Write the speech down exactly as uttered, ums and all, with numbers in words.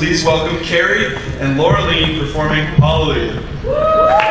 Please welcome Carrie and Laura Lean performing Hallelujah.